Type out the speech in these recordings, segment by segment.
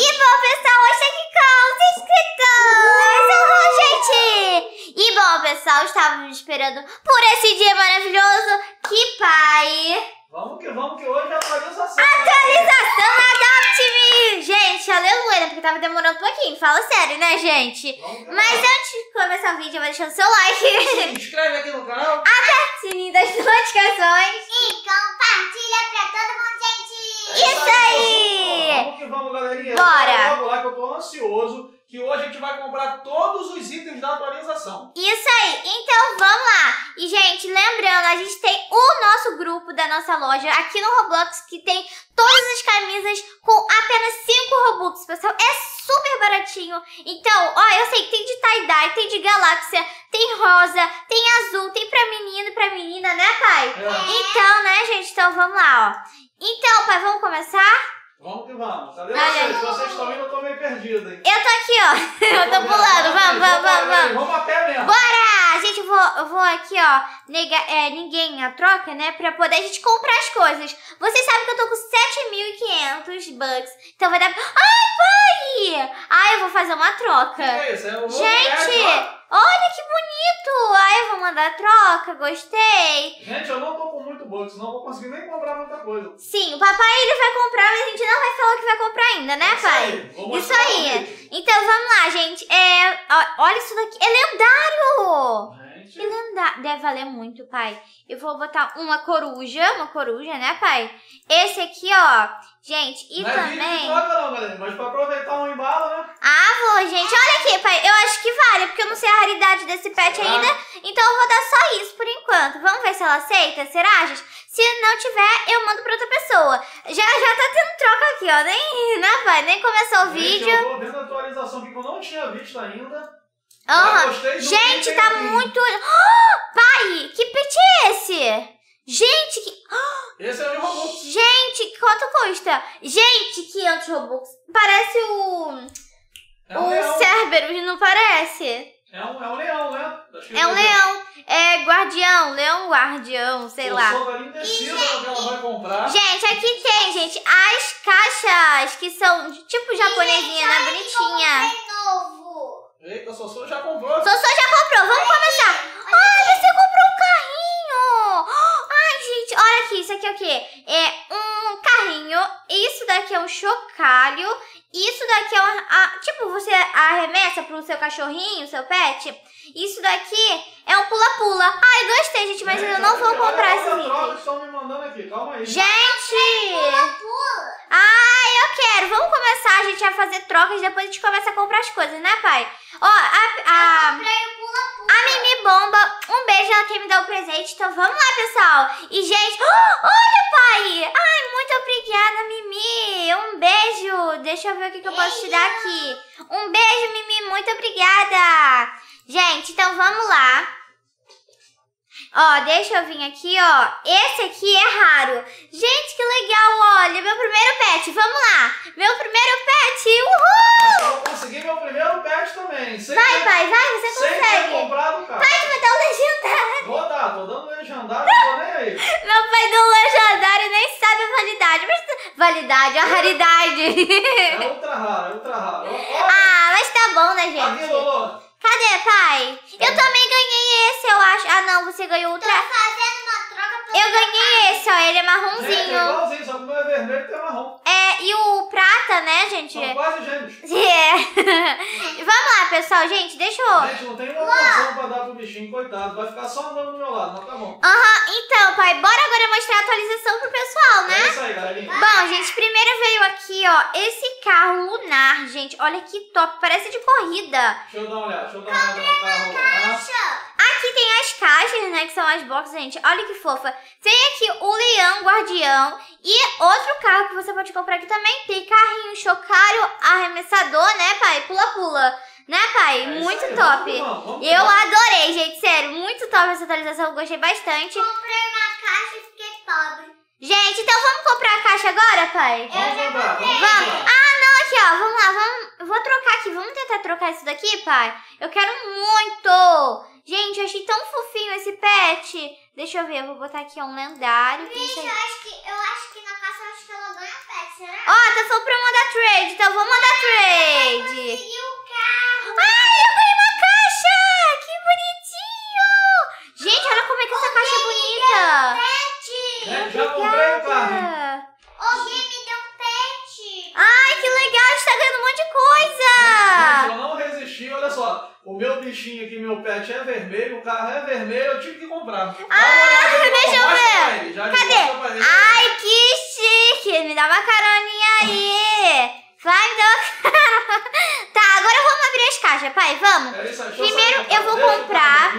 E bom, pessoal, hoje aqui com os inscritos. Gente! E bom, pessoal, estávamos esperando por esse dia maravilhoso. Que pai! Vamos que hoje já saiu essa cena. Atualização Adopt Me! Gente, aleluia, porque tava demorando um pouquinho. Fala sério, né, gente? Mas antes de começar o vídeo, vai deixando o seu like. Se inscreve aqui no canal. Aperta o sininho das notificações. E compartilha pra todo mundo, gente. Isso aí! Vamos, galerinha. Bora! Logo lá que eu tô ansioso, que hoje a gente vai comprar todos os itens da atualização. Isso aí, então vamos lá. E gente, lembrando, a gente tem o nosso grupo da nossa loja aqui no Roblox, que tem todas as camisas com apenas 5 Robux, pessoal, é super baratinho. Então, ó, eu sei que tem de tie-dye, tem de galáxia, tem rosa, tem azul, tem pra menino e pra menina, né, pai? É. Então, né, gente, então vamos lá, ó. Então, pai, vamos começar? Vamos que vamos, cadê vocês? Vocês estão indo, eu tô meio perdida, hein? Eu tô aqui, ó, eu tô pulando, vamos. Vamos a pé mesmo. Bora! Gente, eu vou aqui, ó, ninguém a troca, né, pra poder a gente comprar as coisas. Vocês sabem que eu tô com 7.500 bucks, então vai dar... Ai, pai! Ai, eu vou fazer uma troca. O que é isso? Gente... Olha que bonito! Aí eu vou mandar a troca, gostei! Gente, eu não tô com muito bolso, senão eu não vou conseguir nem comprar muita coisa. Sim, o papai ele vai comprar, mas a gente não vai falar o que vai comprar ainda, né, pai? Isso aí! Então vamos lá, gente. Olha isso daqui, é lendário! Gente. É lendário, deve valer muito, pai. Eu vou botar uma coruja, né, pai? Esse aqui, ó, gente, e não também... Não é vídeo de troca não, galera, mas pra aproveitar um embalo, né? Ah, vou, gente. Olha aqui, pai, eu acho que vale, porque eu não sei a raridade desse pet ainda, então eu vou dar só isso por enquanto. Vamos ver se ela aceita, será, gente? Se não tiver, eu mando pra outra pessoa. Já tá tendo troca aqui, ó, né, pai? Nem começou o vídeo. Gente, eu tô vendo a atualização aqui que eu não tinha visto ainda. Uhum. Gente, tá muito... Oh, pai, que pet é esse? Gente, que... Oh, esse é o Robux. Gente, quanto custa? Gente, 500 Robux. Parece o... É o Cerberus, não parece? É um leão, né? É um leão. É guardião, leão-guardião, sei lá. Eu sou da indecisa que ela vai comprar. Gente, aqui tem, gente, as caixas que são tipo japonesinha, né? Bonitinha. Eita, Sossô já comprou. Vamos começar. Olha, você comprou um carrinho. Ai, gente, olha aqui. Isso aqui é o quê? É um carrinho. Isso daqui é um chocalho. Isso daqui é tipo, você arremessa pro seu cachorrinho, seu pet. Isso daqui é um pula-pula. Ai, gostei, gente, mas eu não vou comprar esse vídeo. Estão me mandando aqui, calma aí. Gente! Pula-pula! Ai, eu quero. Vamos começar, a gente vai fazer trocas e depois a gente começa a comprar as coisas, né, pai? Ó, eu comprei o pula-pula. A Mimi Bomba, um beijo, ela quer me dar o presente, então vamos lá, pessoal. E, gente, olha, pai! Ai, muito obrigada, Mimi. Um beijo. Deixa eu ver o que eu posso te dar aqui. Um beijo, Mimi. Muito obrigada. Gente, então vamos lá. Ó, deixa eu vir aqui, ó. Esse aqui é raro. Gente, que legal, olha. Meu primeiro pet, vamos lá. Meu primeiro pet, uhul! Eu consegui meu primeiro pet também. Vai, você consegue. Sem ter comprado, cara. Pai, tu vai dar um legendário. Vou dar, tô dando legendário, não tô nem aí. Meu pai deu um legendário, nem sabe a validade. Mas validade, a raridade. É ultra raro, ultra raro. Olha. Ah, mas tá bom, né, gente? Aqui, Lolo. Cadê, pai? Eu também ganhei esse, eu acho. Ah, não, você ganhou outra. Tô fazendo uma troca pra... Eu ganhei esse, ó. Ele é marronzinho. Ele é igualzinho, só que o meu é vermelho e tem marrom. É, e o prata, né, gente? São quase gêmeos. É. Vamos lá, pessoal. Gente, deixa eu... Gente, não tem uma opção pra dar pro bichinho, coitado. Vai ficar só andando do meu lado, mas tá bom. Aham, então, pai. Bora agora mostrar a atualização pro pessoal, né? É isso aí, galerinha. Bom, gente, primeiro veio aqui, ó, esse carro lunar, gente. Olha que top. Parece de corrida. Deixa eu dar uma olhada. Aqui tem as caixas, né, que são as boxes, gente. Olha que fofa. Tem aqui o leão guardião e outro carro que você pode comprar aqui também. Tem carrinho, chocalho, arremessador, né, pai? Pula-pula. Né, pai? Muito top. Eu adorei, gente. Sério, muito top essa atualização. Eu gostei bastante. Comprei uma caixa e fiquei pobre. Gente, então vamos comprar a caixa agora, pai? Eu já comprei. Vamos. Ah, não. Aqui, ó. Vamos lá. Vou trocar aqui. Vamos tentar trocar isso daqui, pai? Eu quero muito. Gente, eu achei tão fofinho esse pet. Deixa eu ver. Eu vou botar aqui um lendário. Gente, eu acho que na casa ela ganha pet, será? Ó, tá falando pra eu mandar trade. Então, vou mandar upgrade. E o carro. Ai, eu ganhei uma caixa. Que bonitinho. Gente, olha como é que essa caixa é bonita. Já comprei o carro. Alguém me deu um pet. Ai, que legal. A gente tá ganhando um monte de coisa. Gente, eu não resisti. Olha só. O meu bichinho aqui, meu pet é vermelho. O carro é vermelho. Eu tive que comprar. Ah, deixa eu ver. Cadê? Ai, que chique. Me dá uma caroninha aí. Vai, me dá uma carona. Tá, agora vamos abrir as caixas, pai. Vamos. É isso, primeiro eu vou comprar.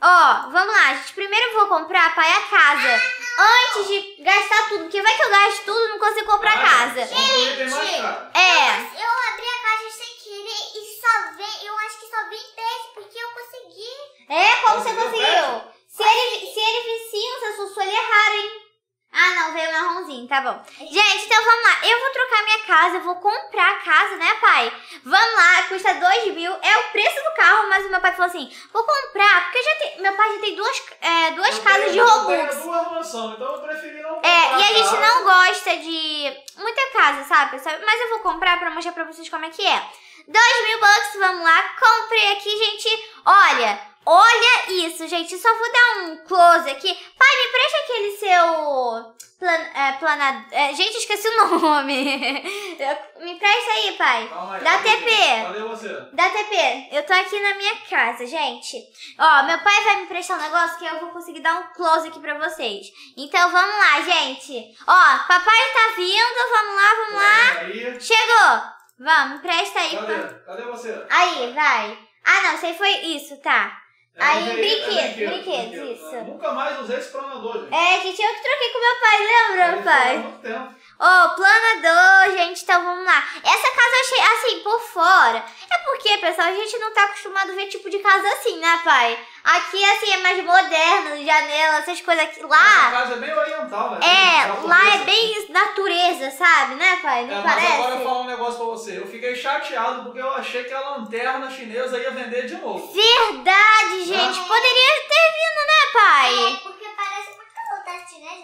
Ó, vamos lá, gente. Primeiro eu vou comprar, pai, a casa. Antes de gastar tudo. Porque vai que eu gasto tudo e não consigo comprar a casa. Gente, eu abri a caixa sem querer e só vem. Eu acho que só vem 10 porque eu consegui. É? Como você conseguiu? Se ele vicinho, você sussurra ele errado, hein? Ah, não, veio marronzinho, tá bom. Gente, então vamos lá. Eu vou trocar minha casa, eu vou comprar a casa, né, pai? Vamos lá, custa 2 mil. É o preço do carro, mas o meu pai falou assim: vou comprar, porque já tem, meu pai já tem duas casas de Robux. Então eu preferi não comprar. E a gente não gosta de muita casa, sabe, pessoal? Mas eu vou comprar pra mostrar pra vocês como é que é. 2 mil bucks, vamos lá. Comprei aqui, gente. Olha isso, gente. Só vou dar um close aqui. Pai, me presta aquele seu... gente, esqueci o nome. Me presta aí, pai. Dá TP. Cadê você? Dá TP. Eu tô aqui na minha casa, gente. Ó, meu pai vai me prestar um negócio que eu vou conseguir dar um close aqui pra vocês. Então, vamos lá, gente. Ó, papai tá vindo. Vamos lá. Aí. Chegou. Vamos, me presta aí. Cadê você? Aí, vai. Ah, não. Sei foi isso, tá. Aí, brinquedos, isso. Eu nunca mais usei esse planador, gente. É, gente, eu que troquei com meu pai, lembra, meu pai? Há muito tempo. Ó, planador, gente, então vamos lá. Essa casa eu achei, assim, por fora. É porque, pessoal, a gente não tá acostumado a ver tipo de casa assim, né, pai? Aqui, assim, é mais moderno, janela, essas coisas aqui. Lá... essa casa é bem oriental, né? É, lá é bem natureza, sabe, né, pai? Não parece? Mas agora eu falo um negócio pra você. Eu fiquei chateado porque eu achei que a lanterna chinesa ia vender de novo. Verdade, gente. Poderia ter vindo, né, pai? É, porque parece muita lanterna chinesa.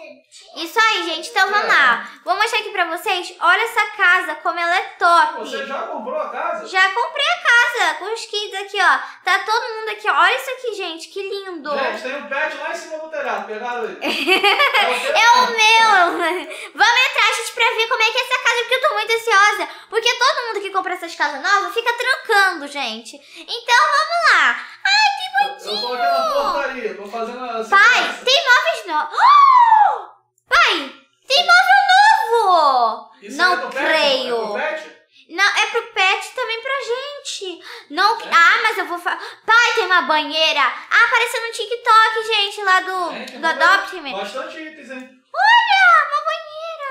Isso aí, gente. Então, vamos lá. Vou mostrar aqui pra vocês. Olha essa casa, como ela é top. Você já comprou a casa? Já comprei a casa. Com os kids aqui, ó. Tá todo mundo aqui. Olha isso aqui, gente. Que lindo. Gente, tem um pet lá em cima do telhado. Pegaram ele. É o meu. Vamos entrar, gente, pra ver como é que é essa casa. Porque eu tô muito ansiosa. Porque todo mundo que compra essas casas novas fica trancando, gente. Então, vamos lá. Ai, que bonitinho. Eu tô aqui na portaria. Tô fazendo assim. Pai, tem móveis novos. Oh! Pai, tem móvel novo! Isso não é pro creio. Pet? Não, é pro pet também pra gente. Não, é. Ah, mas eu vou falar. Pai, tem uma banheira. Ah, apareceu no TikTok, gente, lá do Adopt Me. Bastante itens, hein? Olha, uma banheira.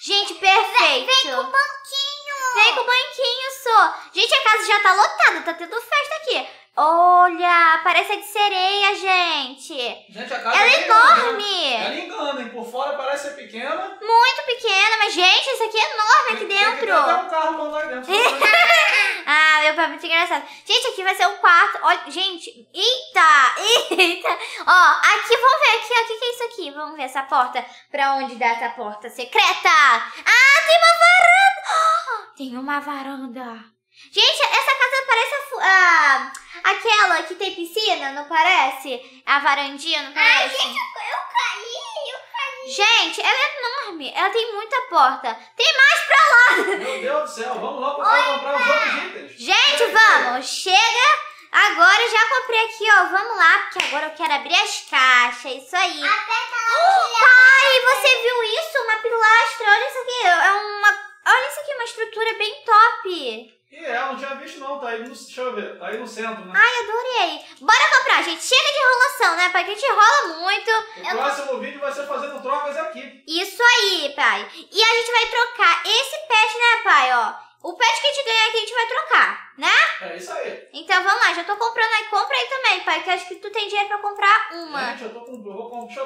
Gente, perfeito. Vem com o banquinho. Vem com o banquinho, só. Gente, a casa já tá lotada, tá tendo festa aqui. Olha, parece a de sereia, gente. Gente, a casa ela é enorme. Ela engana, hein? Por fora parece ser pequena. Muito pequena, mas, gente, isso aqui é enorme aqui dentro. Tem que até um carro mandar aí dentro. Ah, meu pai é muito engraçado. Gente, aqui vai ser um quarto. Olha, gente, eita. Ó, aqui, vamos ver aqui. O que é isso aqui? Vamos ver essa porta. Pra onde dá essa porta secreta? Ah, tem uma varanda. Oh, tem uma varanda. Gente, essa casa parece aquela que tem piscina, não parece? A varandinha, não parece? Ai, gente, eu caí. Gente, ela é enorme, ela tem muita porta. Tem mais pra lá. Meu Deus do céu, vamos logo comprar os outros itens. Gente, vamos, chega. Agora já comprei aqui, ó, vamos lá, porque agora eu quero abrir as caixas, isso aí. Aperta lá. Pai, você viu isso? Uma pilastra, olha isso aqui, olha isso aqui, uma estrutura bem top. Não tinha visto não, tá aí no, deixa eu ver, tá aí no centro, né? Ai, adorei. Bora comprar, gente. Chega de enrolação, né, pai? Que a gente enrola muito. O próximo vídeo vai ser fazendo trocas aqui. Isso aí, pai. E a gente vai trocar esse pet, né, pai, ó. O pet que a gente ganhar aqui a gente vai trocar, né? É isso aí. Então vamos lá, já tô comprando aí. Compra aí também, pai, que acho que tu tem dinheiro pra comprar uma. Gente, eu tô comprando.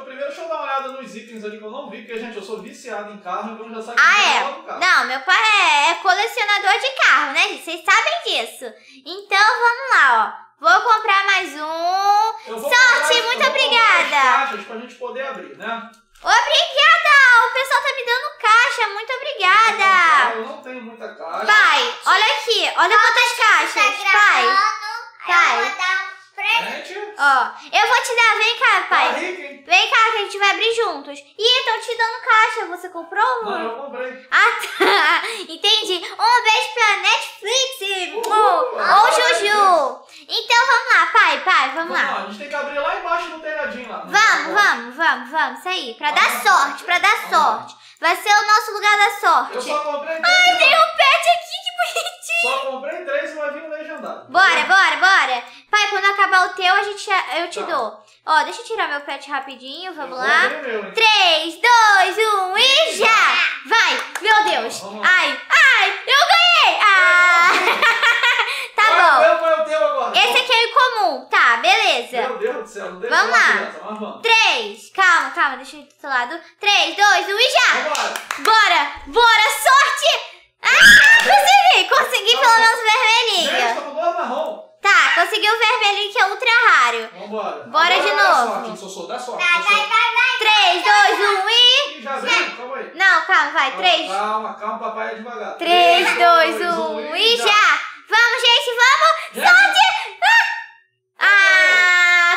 Primeiro deixa eu dar uma olhada nos itens ali que eu não vi, porque, gente, eu sou viciado em carro, então já sabe que eu vou comprar. Não, meu pai é colecionador de carro, né, gente? Vocês sabem disso. Então vamos lá, ó. Vou comprar mais um. Sorte, muito obrigada. Caixas pra gente poder abrir, né? Obrigada! O pessoal tá me dando caixa, muito obrigada! Eu não tenho muita caixa. Pai, Olha quantas caixas. Pai. Eu vou dar um presente. Ó, eu vou te dar. Vem cá, pai. Vem cá que a gente vai abrir juntos. Ih, estão te dando caixa. Você comprou? Não, eu comprei. Ah, tá. Entendi. Um beijo pra Netflix. Juju. Então vamos lá, pai. Vamos lá. A gente tem que abrir lá embaixo no telhadinho lá. Vamos. Isso aí. Pra dar sorte. Vai ser o nosso lugar da sorte. Eu só comprei 3. Ai, tem um pet aqui, que bonitinho. Só comprei 3 e vai vir um legendário. Bora. Pai, quando acabar o teu, eu te dou. Ó, deixa eu tirar meu pet rapidinho, vamos lá. 3, 2, 1 e já! Vai! Meu Deus! Ai! Eu ganhei! Tá bom. Esse aqui é incomum. Tá, beleza. Meu Deus do céu, não deixa. Vamos lá. 3. Calma, deixa eu ir do outro lado. 3, 2, 1 e já! Bora! Sorte! Consegui pelo menos vermelhinho. Tá, consegui o vermelhinho que é ultra raro. Vambora. Bora de novo. Dá sorte. 3, 2, 1 e... Já veio? Calma aí. Não, calma, vai. 3. Calma, papai, é devagar. 3, 2, 1 e já! Vamos, gente, vamos! Sorte!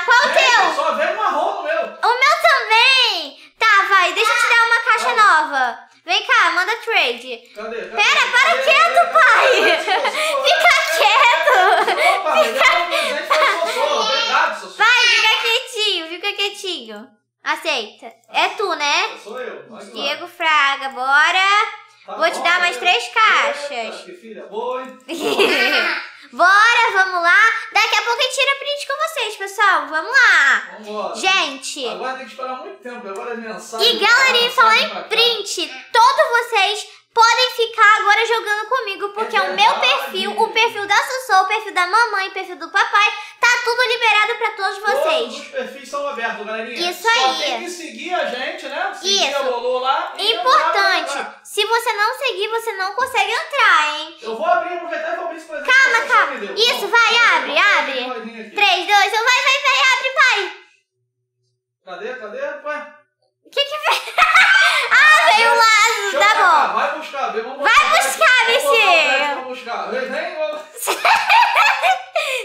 Qual o teu? Só veio marrom no meu. O meu também! Tá, vai, deixa eu te dar uma caixa nova. Vem cá, manda trade. Cadê? Pera, para quieto, pai! Fica quieto! Vai, fica quietinho. Aceita. É tu, né? Eu sou eu. Diego Fraga, bora! Vou te dar mais 3 caixas. Filha, bora, vamos lá. Daqui a pouco eu tiro a print com vocês, pessoal. Vamos lá. Vambora. Gente. Agora tem que esperar muito tempo. Agora é mensagem. E galerinha, falar em print. Todos vocês podem ficar agora jogando comigo. Porque o meu perfil, o perfil da Sussô, o perfil da mamãe, o perfil do papai, tá tudo liberado pra todos vocês. Todos os perfis são abertos, galerinha. Isso aí. Só tem que seguir a gente, né? Seguir a Lolo lá. Importante. Se você não seguir, você não consegue entrar, hein? Eu vou abrir, aproveitar e vou abrir as coisas. Calma. Isso, vai, abre. 3, 2, 1, vai, abre, pai. Cadê, pai? O que que veio? Veio o laço, tá bom. Vai buscar, bichinho. Vai buscar,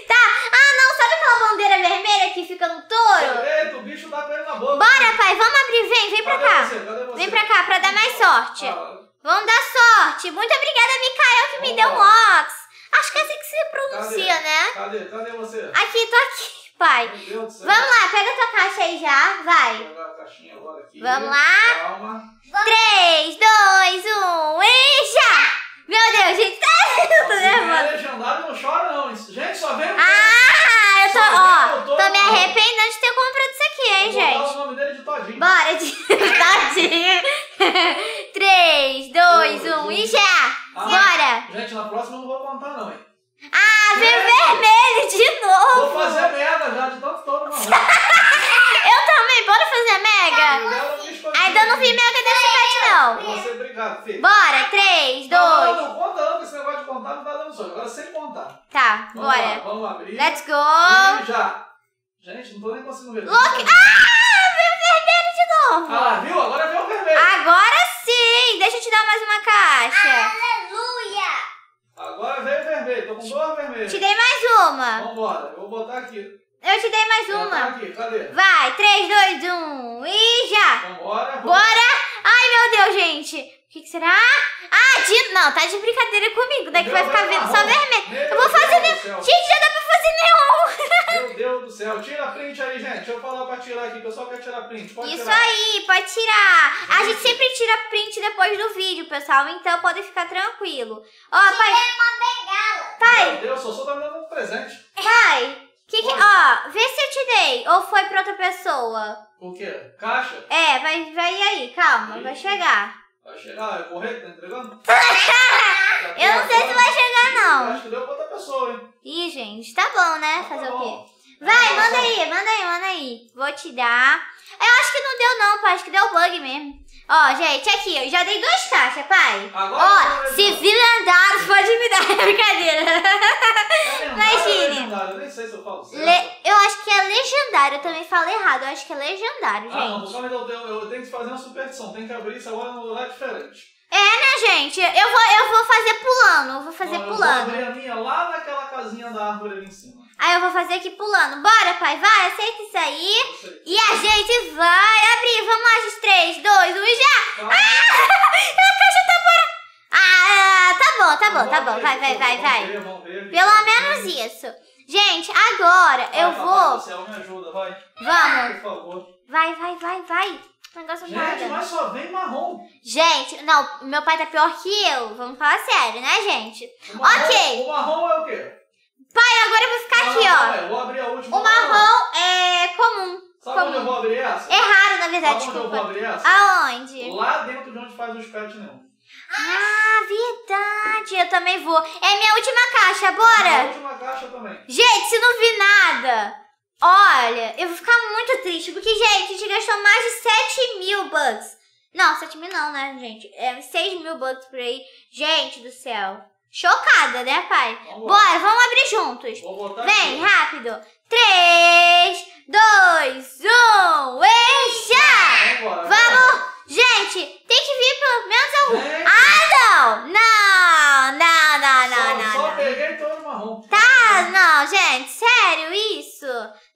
Tá. Não, sabe aquela bandeira vermelha que fica no touro? Eita, o bicho dá pra ele na boca. Bora, pai, vamos abrir, vem pra cá. Cadê você? Vem pra cá, pra dar mais sorte. Vamos dar sorte. Muito obrigada, Micael, que me deu um ox. Acho que é assim que se pronuncia, né? Cadê você? Aqui, tô aqui, pai. Meu Deus do céu. Vamos lá, pega tua caixa aí já, vai. Vou pegar a caixinha agora aqui. Vamos lá. Calma. 3, 2, 1 e já! Meu Deus, gente, tá nervoso. Legendário não chora, não. Gente, só vem. Tô me arrependendo de ter comprado isso aqui, hein, gente. Vou botar o nome dele de Todinho. Bora, de Todinho. 3, 2, 1 e já! Bora! Gente, na próxima eu não vou contar, não, hein. Veio vermelho de novo. Vou fazer merda já, de tanto todo. Eu também, bora fazer mega? Ainda não vi mega desse pet, não. Você brigar, filho. Bora, 3, 2. Não conta não, porque esse negócio de contar não tá dando sorte. Agora sem contar. Tá, bora. Vamos abrir. Let's go. Já. Gente, não tô nem conseguindo ver. Veio vermelho de novo. Viu? Agora veio o vermelho. Agora sim. Deixa eu te dar mais uma caixa. Aleluia. Agora veio vermelho, tô com 2 vermelhas. Te dei mais uma. Vambora, eu vou botar aqui. Eu te dei mais uma. Aqui, cadê? Vai, 3, 2, 1 e já. Vambora. Bora. Ai, meu Deus, gente. O que será? Não, tá de brincadeira comigo. Daqui vai ficar vendo só vermelho. Eu vou fazer neon. Gente, já dá pra fazer neon. Meu Deus do céu. Tira a print aí, gente. Deixa eu falar pra tirar aqui, que eu só quero tirar a print. Isso aí, pode tirar. A gente sempre tira print depois do vídeo, pessoal. Então podem ficar tranquilo. Pai. Pai. Meu Deus, só tá me dando presente. Pai. Vê se eu te dei. Ou foi pra outra pessoa. O quê? Caixa? Vai aí. Calma, vai chegar. Vai chegar, é correto? Tá entregando? Eu não sei se vai chegar, não. Acho que deu pra outra pessoa, hein? Ih, gente, tá bom, né? Fazer o quê? Vai, manda aí. Vou te dar. Eu acho que não deu, não, pai. Acho que deu bug mesmo. Gente, aqui, eu já dei 2 caixas, pai. Agora se vilandados, pode me dar. Brincadeira. Imagine. Eu nem sei se eu falo certo. Eu acho que é legendário. Eu também falei errado. Eu acho que é legendário, gente. Não, eu tenho que fazer uma superstição. Tem que abrir isso agora num lugar diferente. É, né, gente? Eu vou fazer pulando, pulando. Eu vou minha lá naquela casinha da árvore ali em cima. Aí eu vou fazer aqui pulando. Bora, pai, vai, aceita isso aí. E a gente vai abrir. Vamos lá, gente. 3, 2, 1 e já! A caixa tá parada. Ah, tá bom. Vai. Pelo menos isso. Gente, agora eu vou... Você me ajuda, vai. Vamos. Por favor. Vai. Negócio gente, mas só vem marrom. Gente, não, meu pai tá pior que eu. Vamos falar sério, né, gente? O marrom, ok. O marrom é o quê? Pai, agora eu vou ficar aqui, ó. Vai, eu vou abrir a última. O marrom é comum. Sabe onde eu vou abrir essa? É raro, na verdade, desculpa. Onde eu vou abrir essa? Aonde? Lá dentro de onde faz os pets, não. Ah, verdade, eu também vou. É minha última caixa, bora? É minha última caixa também. Gente, se não vi nada, olha, eu vou ficar muito triste. Porque, gente, a gente gastou mais de 7.000 bucks. Não, 7.000 não, né, gente? É 6.000 bucks por aí. Gente do céu. Chocada, né, pai? Bora, vamos abrir juntos. Vem, rápido. 3, 2, 1 e já! Vamos! Gente, tem que vir pelo menos algum. É. Ah, não. Só peguei todo marrom. Tá, não, gente, sério isso?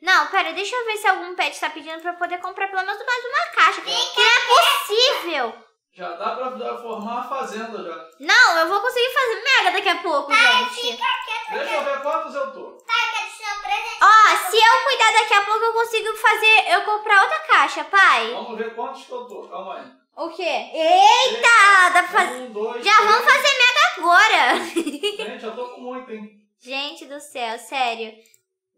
Não, pera, deixa eu ver se algum pet tá pedindo pra eu poder comprar pelo menos mais uma caixa. Que é possível. Já dá pra formar a fazenda já. Não, eu vou conseguir fazer mega daqui a pouco, tá, gente. Deixa eu ver quantos eu tô. Tá, eu ó, se eu cuidar daqui a pouco eu consigo fazer, eu comprar outra caixa, pai. Vamos ver quantos que eu tô, calma aí. O quê? Eita, dá pra fazer. Um, dois, já três. Vamos fazer mega agora. Gente, eu tô com muito, hein. Gente do céu, sério.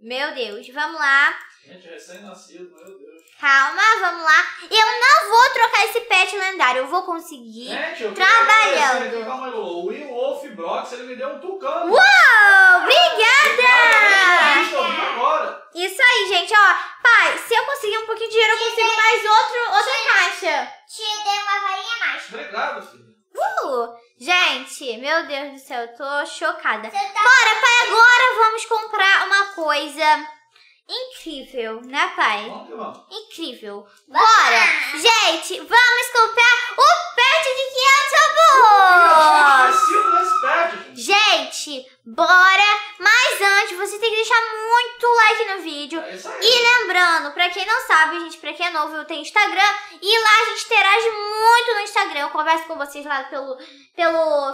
Meu Deus, vamos lá. Gente, recém-nascido, meu Deus. Calma, vamos lá. Eu não vou trocar esse pet lendário, eu vou conseguir. Gente, eu trabalhando. Calma aí, Lolo. O Wolf Brox, ele me deu um tucano. Uou, obrigada! Isso aí, gente, ó. Pai, se eu conseguir um pouquinho de dinheiro, eu consigo mais outra caixa. Te dei uma varinha mágica. Obrigado, filho. Gente, meu Deus do céu, eu tô chocada. Tá... Bora, pai, agora vamos comprar uma coisa incrível, né, pai? Bom. Incrível. Bora! Gente, vamos comprar o pet de 500 euros! Gente, bora! Mas antes, você tem que deixar muito like no vídeo. É isso aí. E lembrando, pra quem não sabe, gente, pra quem é novo, eu tenho Instagram. E lá a gente interage muito no Instagram. Eu converso com vocês lá pelo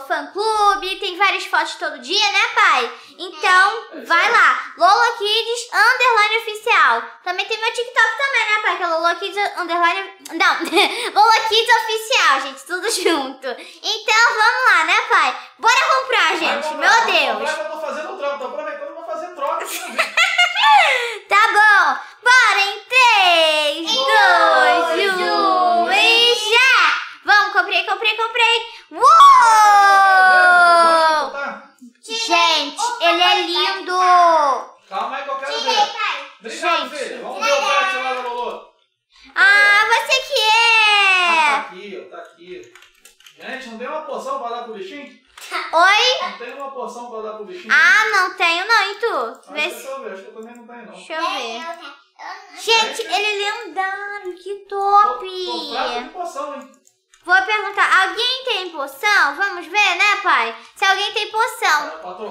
fã-clube. Tem várias fotos todo dia, né, pai? Então, vai lá. LoloKids_Oficial. Também tem meu TikTok também, né, pai? Que é LoloKids_Oficial, gente. Tudo junto. Então, vamos lá, né, pai? Bora comprar, gente. Meu Deus. Eu tô fazendo troca, tô aproveitando pra fazer troca. Tá bom. Bora em 3, 2, 1 e já! Vamos, comprei. Uou! Gente, ele é lindo. Calma aí que eu quero ver. Obrigado, filho. Vamos ver o pet lá da Lolo. Ah, você que é. Tá aqui. Gente, não tem uma poção pra dar pro bichinho? Oi? Não tem uma porção pra dar pro bichinho? Ah, não tenho não, e tu? Ah, deixa eu ver, acho que eu também não tenho não. Deixa eu ver. Gente, ele é lendário, que top! Tô poção, hein? Vou perguntar, alguém tem poção? Vamos ver, né, pai? Se alguém tem poção. Poção pra mim,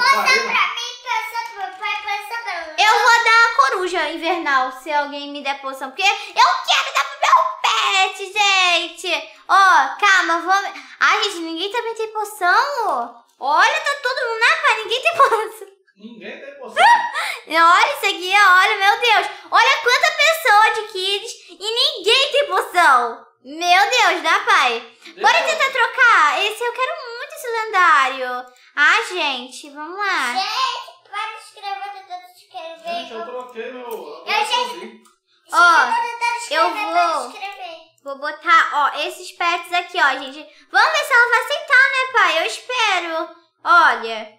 poção pro pai, poção pra mim. Eu vou dar a coruja invernal, se alguém me der poção, porque eu quero dar pro meu pet, gente! Ó, calma, vamos... Ai, gente, ninguém também tem poção? Olha, tá todo mundo, né, pai? Ninguém tem poção. Olha isso aqui, olha, meu Deus. Olha quanta pessoa de kids e ninguém tem poção. Meu Deus, né, pai? Bora tentar trocar. Esse eu quero muito, esse lendário. Ah, gente, vamos lá. Gente, para de escrever, tentando escrever. Gente, eu troquei meu... Vou botar, ó, esses pets aqui, ó, gente. Vamos ver se ela vai aceitar, né, pai? Eu espero. Olha,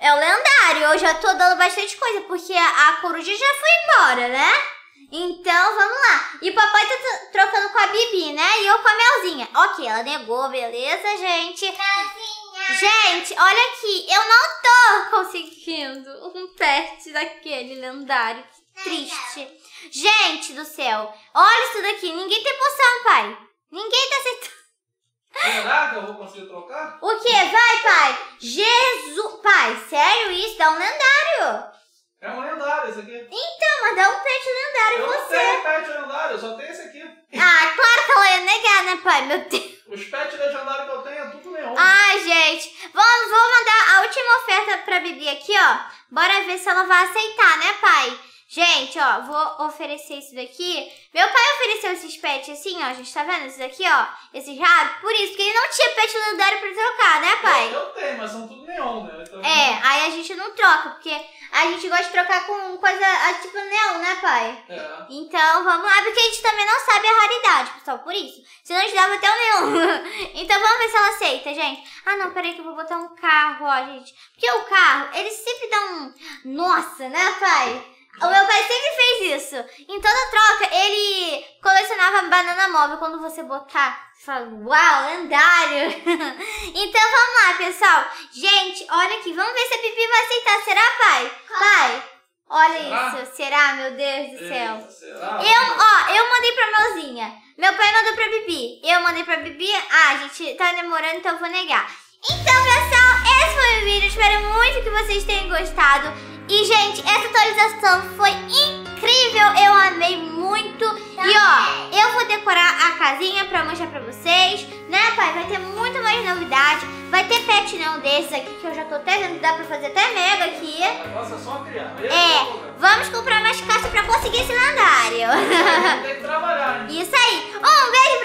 é o lendário. Eu já tô dando bastante coisa, porque a coruja já foi embora, né? Então, vamos lá. E o papai tá trocando com a Bibi, né? E eu com a Melzinha. Ok, ela negou, beleza, gente? Melzinha. Gente, olha aqui. Eu não tô conseguindo um pet daquele lendário. Triste. Gente do céu, olha isso daqui. Ninguém tem poção, pai. Ninguém tá aceitando. Será que eu vou conseguir trocar? O quê? Vai, pai! Jesus! Pai, sério isso? Dá um lendário! É um lendário esse aqui. Então, mas dá um pet lendário em você. Eu não tenho pet lendário, eu só tenho esse aqui. Ah, claro que ela ia negar, né, pai? Meu Deus. Os pets legendários que eu tenho é tudo nenhum. Ai, gente. Vou mandar a última oferta pra Bibi aqui, ó. Bora ver se ela vai aceitar, né, pai? Gente, ó, vou oferecer isso daqui. Meu pai ofereceu esses pets assim, ó, gente, tá vendo? Esses aqui, ó, esses raros. Por isso, porque ele não tinha pet lendário pra trocar, né, pai? Eu tenho, mas são tudo neon, né? Então, é, aí a gente não troca, porque a gente gosta de trocar com coisa tipo neon, né, pai? É. Então, vamos lá, porque a gente também não sabe a raridade, pessoal, por isso. Senão a gente dava até o neon. Então, vamos ver se ela aceita, gente. Ah, não, peraí que eu vou botar um carro, ó, gente. Porque o carro, ele sempre dá um... Nossa, né, pai? O meu pai sempre fez isso. Em toda troca, ele colecionava banana móvel. Quando você botar, você fala, uau, lendário. Então, vamos lá, pessoal. Gente, olha aqui. Vamos ver se a Pipi vai aceitar. Será, pai? Pai, olha isso. Será, meu Deus do céu? Será? Eu mandei pra Melzinha. Meu pai mandou pra Bibi. Eu mandei pra Bibi. Ah, a gente tá demorando, então eu vou negar. Então, pessoal, esse foi o vídeo. Espero muito que vocês tenham gostado. E, gente, essa atualização foi incrível, eu amei muito. Também. E, ó, eu vou decorar a casinha pra mostrar pra vocês, né, pai? Vai ter muito mais novidade, vai ter pet não desses aqui, que eu já tô até vendo, dá pra fazer até mega aqui. Nossa, só criar. É, vamos comprar mais caixas pra conseguir esse lendário. Tem que trabalhar, hein? Isso aí. Um beijo.